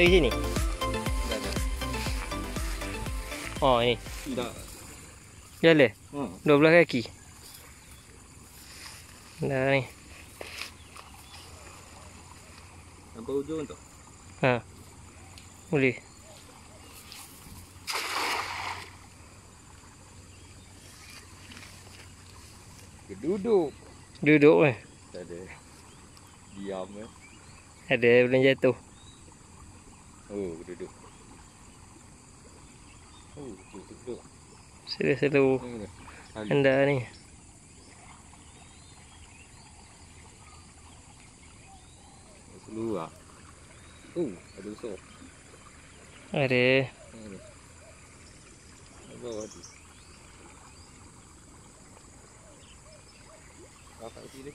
여기 sini. Oh ini. Tidak. Jalan. 12 kaki. Nah nih. Sampai ujung tu. Ha. Boleh. Duduk. Duduk eh. Tak ada. Diam eh. Ada belum jatuh. Oh, duduk. Oh, duduk. Selalu-selalu anda ni. Selalu ah. Oh, ada usuk. Ada. Ada wadi. Apa itu ni?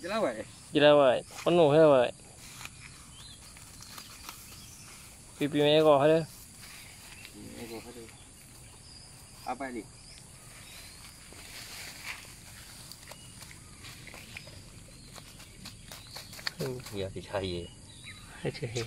Jelawat. Jelawat. Penuh jelawat. Pipi merah dia. Apa ni? Ya, ada cahaya. Ada cahaya.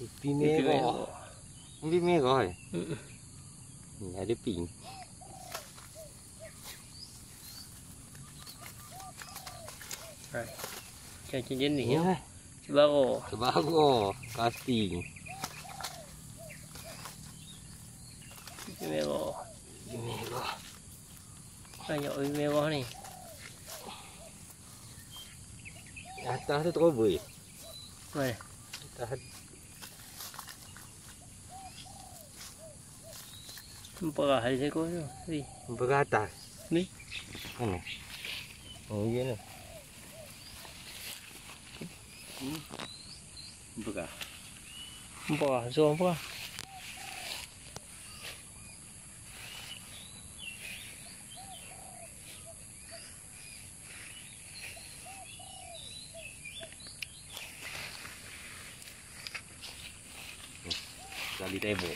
Pipi merah. Pipi merah eh? Ni ada pink. Macam jenis ni lah. Sebarau. Sebarau. Casting. Pipi merah. Pipi merah. Banyak pipi merah ni. Atas tu teroboi. Mana? Atas. Memperah ada seekor tu. Memperah atas. Ni? Mana? Oh, iya lah. Memperah. Memperah, suruh memperah. Kali tebuk.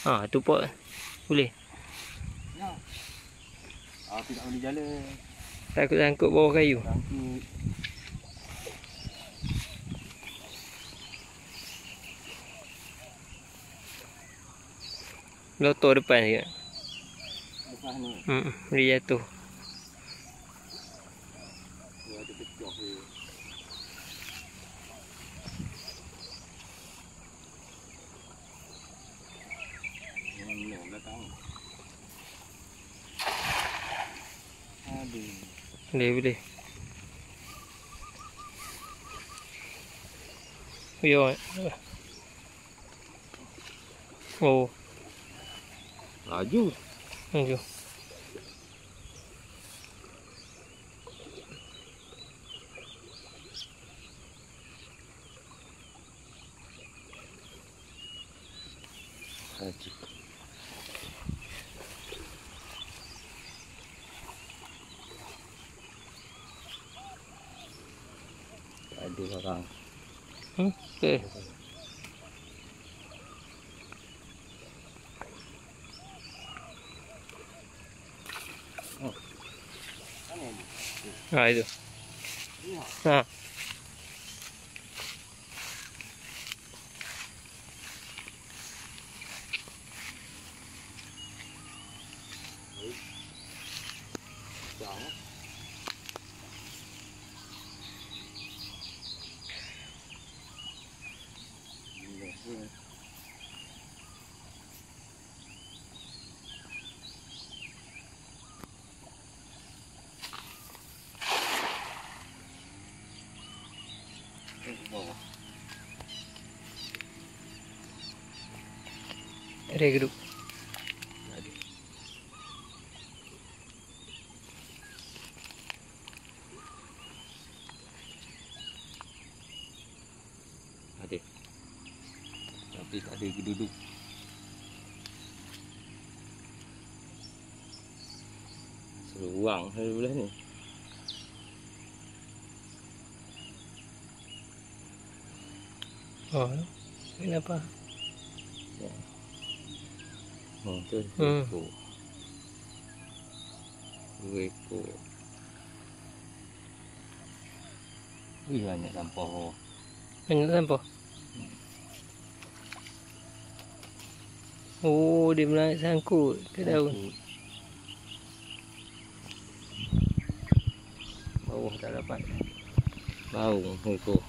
Ha, tu pot boleh. Ya. Aku tak boleh jalan. Takut sangkut bawah kayu. Sangkut. Lotor depan sikit. Lepas ni. Dia jatuh. Dia ada pecah dia. Boleh boleh. Yo. Oh. Laju. Laju. Laju. Orang. Okey. Oh. Mana ni? Ha itu. Ha. banget. Regroup. Ada. Tapi tak ada duduk. Seruang hari bulan ni. Oh, kenapa? Ya. Oh, tu ekor. Dua ekor. Wih, banyak lampau. Banyak lampau? Oh, dia melangit sangkut ke daun. Bawah tak dapat. Bau ekor.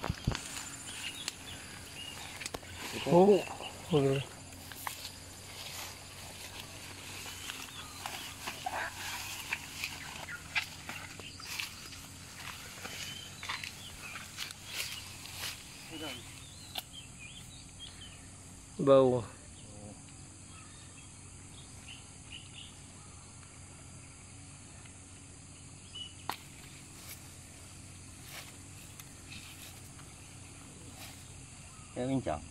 Oh, oh. Bau. Saya bincang.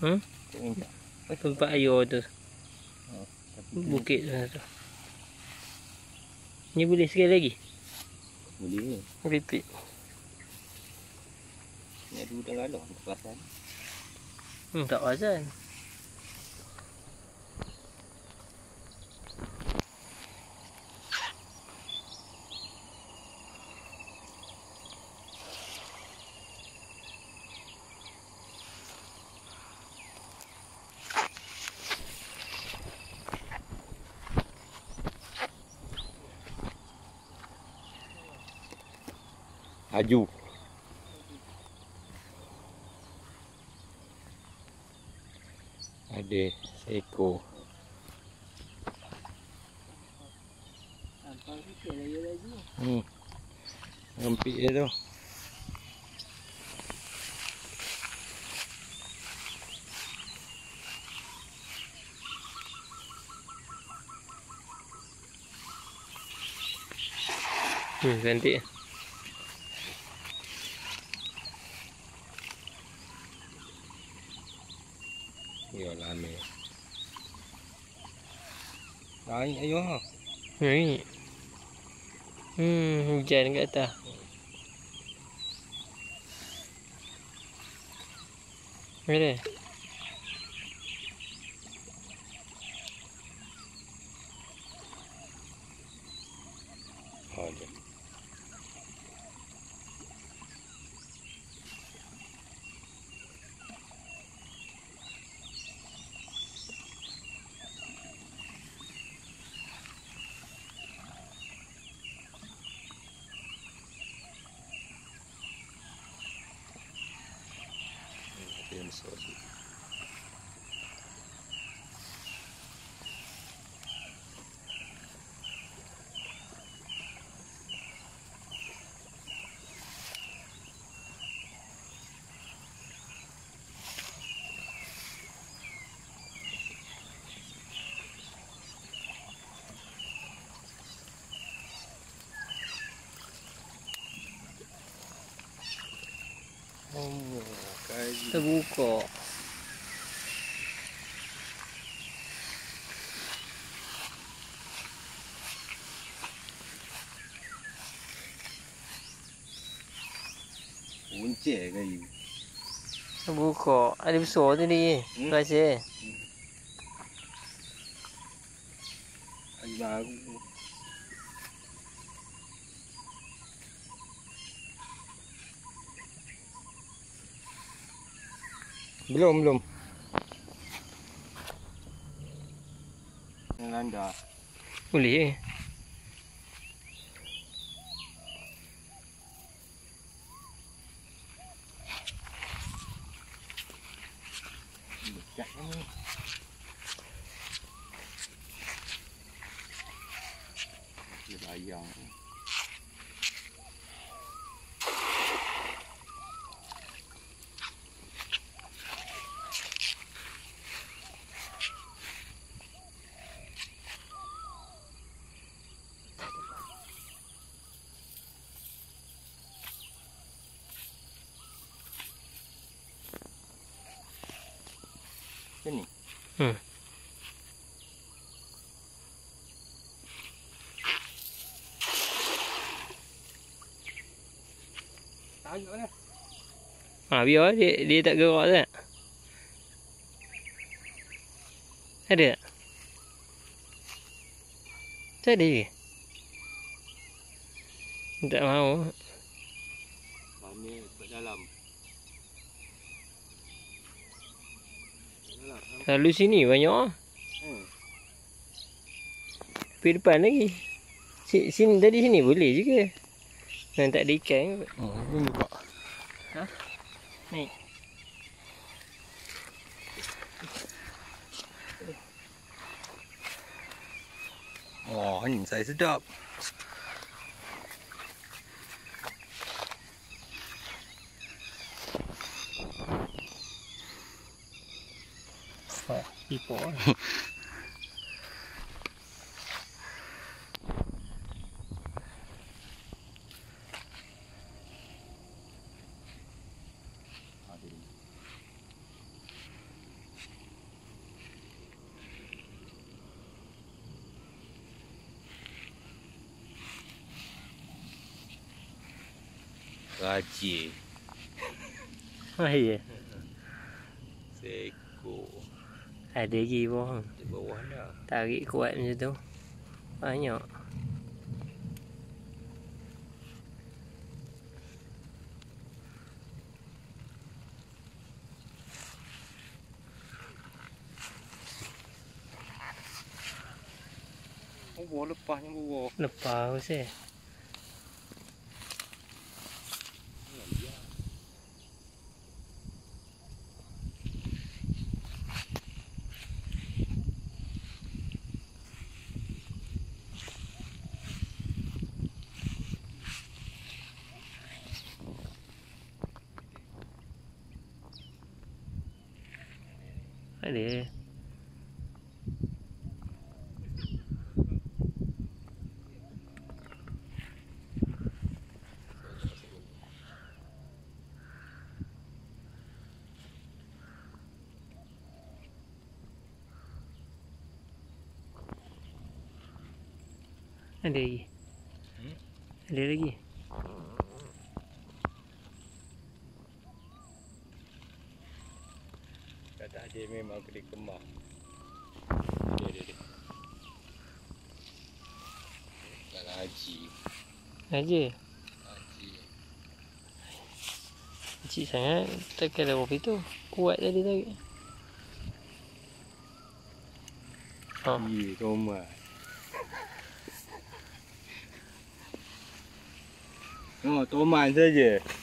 Saya bincang. Tempat air tu. Bukit sana tu. Ni boleh sekali lagi? Boleh. Repeat. Nak duduk dalam galau. Kepasan. Tak wajan. Aju. Ada seekor. Sampai sikit laju. Rempit dia tu. Cantik lah. Yolah me. Naik ayuh. Naik. Hujan kat atas. Boleh. Ada. Terbuka. Kunci kayu. Terbuka. Ada besar tadi. Baca. Ayu baru. Belum. Yang anda. Boleh. Bayang. Ini. Ha, biar dia tak gerak sangat. Ada tak? Tak ada ke? Tak mau. Bambil ke dalam. Lalu sini banyak. Pergi depan lagi. Sini tadi sini boleh juga. Kan tak ada ikan. Oh, ni buka. Ha? Ni. Oh, ni saya sedap. People. Gaji. Hai. Seko. Ada lagi bawah. Di bawah dah. Tarik kuat macam tu. Banyak. Oh, buah lepasnya buah. Lepas ke? Ada. Ada lagi. Ada lagi. Dia memang kena kemah. Dia. Kalau Haji. Kecil sangat. Takkan ada apa itu. Kuat tadi tarik. Ha. Ye, tomat. Oh, tomat saja.